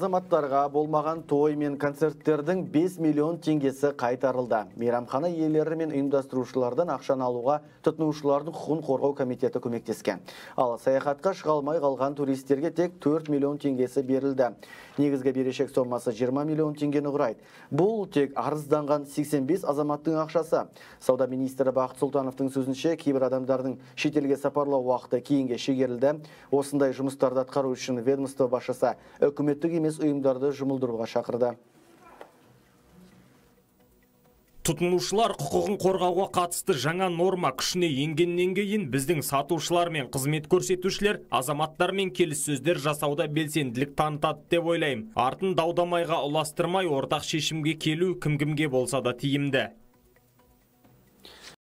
азаматтарға болмаған той мен концерттердің 5 миллион теңгесі қайтарылды. Мейрамхана иелері мен ұйымдастырушылардан ақшаны алуға тұтынушылардың құқығын қорғау комитеті көмектескен. Ал саяхатқа шыға алмай қалған туристерге тек 4 миллион теңгесі берілді. Негізгі берешек сомасы 20 миллион теңгені құрайды. Бұл тек арызданған 85 азаматтың ақшасы. Сауда министрі Бақыт Сұлтановтың сөзінше, кейбір адамдардың шетелге сапарлау уақыты кейінге шегерілді. Осындай жұмыстарды атқару үшін ведомство басшысы үкіметтік емес ұйымдарды жұмылдыруға шақырды. Тұтынушылар құқығын қорғауға қатысты жаңа норма күшіне енгеннен кейін біздің сатушылар мен қызмет көрсетушілер азаматтармен келіссөздер жасауда белсенділік танытады деп ойлаймын. Артын дау-дамайға ұластырмай ортақ шешімге келу кім-кімге болса да тиімді.